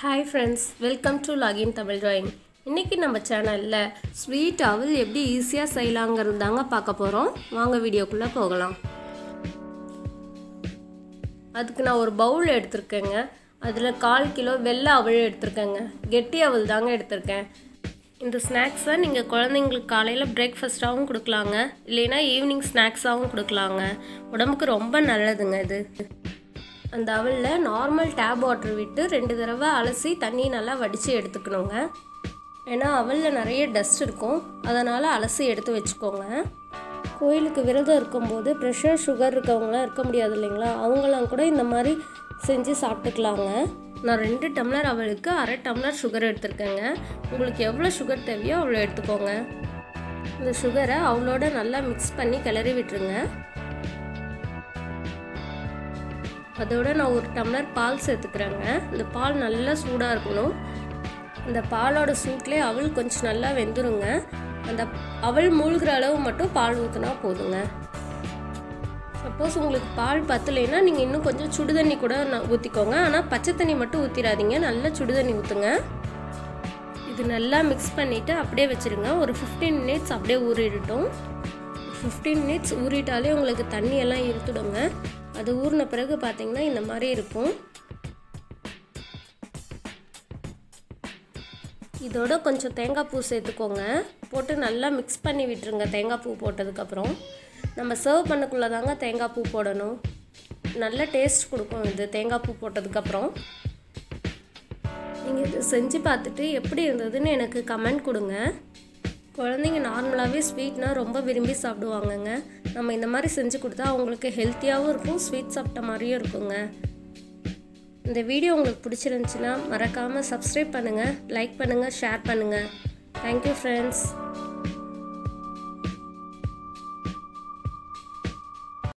hi friends welcome to login Tamil drawing इनकी नम channel sweet आवल एप्पडी ईसिया सेयलांगरदांगा पार्க்க போறோம் வாங்க வீடியோக்குள்ள போகலாம் அதுக்கு நான் ஒரு பவுல் எடுத்துர்க்கேங்க அதுல 1/4 கிலோ வெள்ளை அவல் எடுத்துர்க்கேங்க கெட்டி அவல் தாங்க எடுத்துர்க்கேன் இந்த ஸ்நாக்ஸ் நீங்க குழந்தைகளுக்கு காலையில பிரேக்பாஸ்டாவும் கொடுக்கலாங்க இல்லனா ஈவினிங் ஸ்நாக்ஸாவும் கொடுக்கலாங்க உடம்புக்கு ரொம்ப நல்லதுங்க இது அந்த அவல்ல நார்மல் டேப் வாட்டர் விட்டு ரெண்டு தடவை அலசி தண்ணி நல்லா வடிச்சு எடுத்துக்கணுங்க ஏனா அவல்ல நிறைய டஸ்ட் இருக்கும் அதனால அலசி எடுத்து வெச்சுக்கோங்க கோயிலுக்கு விரதம் இருக்கும்போது பிரஷர் சுகர் இருக்கவங்க இருக்க முடியாது இல்லையா அவங்கலாம் கூட இந்த மாதிரி செஞ்சு சாப்பிட்டுக்கலாங்க நான் 2 டம்ளர் அவலுக்கு 1/2 டம்ளர் சுகர் எடுத்துர்க்கேங்க உங்களுக்கு எவ்வளவு சுகர் தேவையோ அவ்வளவு எடுத்துக்கோங்க இந்த சுகரை அவலோட நல்லா mix பண்ணி கலரி விட்டுருங்க அதோட நான் ஒரு டம்ளர் பால் சேர்த்துக்கறேங்க இந்த பால் நல்லா சூடா இருக்கணும் இந்த பாலோட சூட்லயே அவல் கொஞ்சம் நல்லா வெந்துருங்க அந்த அவல் மூழ்குற அளவு மட்டும் பால் ஊத்துனா போதுங்க சப்போஸ் உங்களுக்கு பால் பத்தலைனா நீங்க இன்னும் கொஞ்சம் சுடு தண்ணி கூட ஊத்திக்கோங்க ஆனா பச்சை தண்ணி மட்டும் ஊத்திராதீங்க நல்ல சுடு தண்ணி ஊத்துங்க இது நல்லா mix பண்ணிட்டு அப்படியே வெச்சிருங்க ஒரு 15 minutes அப்படியே ஊறிடட்டும் 15 minutes ஊறிட்டாலே உங்களுக்கு தண்ணி எல்லாம் இறுத்துடுங்க அது ஊர்ன பிறகு பாத்தீங்கன்னா இந்த மாதிரி இருக்கும் இதோட கொஞ்சம் தேங்காய் பூ சேர்த்துக்கோங்க போட்டு நல்லா mix பண்ணி விட்டுருங்க தேங்காய் பூ போட்டதுக்கு அப்புறம் நம்ம சர்வ் பண்ணக்குள்ள தாங்க தேங்காய் பூ போடணும் நல்ல டேஸ்ட் கொடுக்கும் இது தேங்காய் பூ போட்டதுக்கு அப்புறம் நீங்க இது செஞ்சு பார்த்துட்டு எப்படி இருந்ததுன்னு எனக்கு கமெண்ட் கொடுங்க குழந்தைங்க நார்மலாவே ஸ்வீட்னா ரொம்ப விரும்பி சாப்பிடுவாங்கங்க நம்ம இந்த மாதிரி செஞ்சு கொடுத்தா உங்களுக்கு ஹெல்தியாவும் இருக்கும் ஸ்வீட் சாப்பிட்ட மாதிரியும் இருக்குங்க இந்த வீடியோ உங்களுக்கு பிடிச்சிருந்துச்சுனா மறக்காம Subscribe பண்ணுங்க லைக் பண்ணுங்க ஷேர் பண்ணுங்க Thank you friends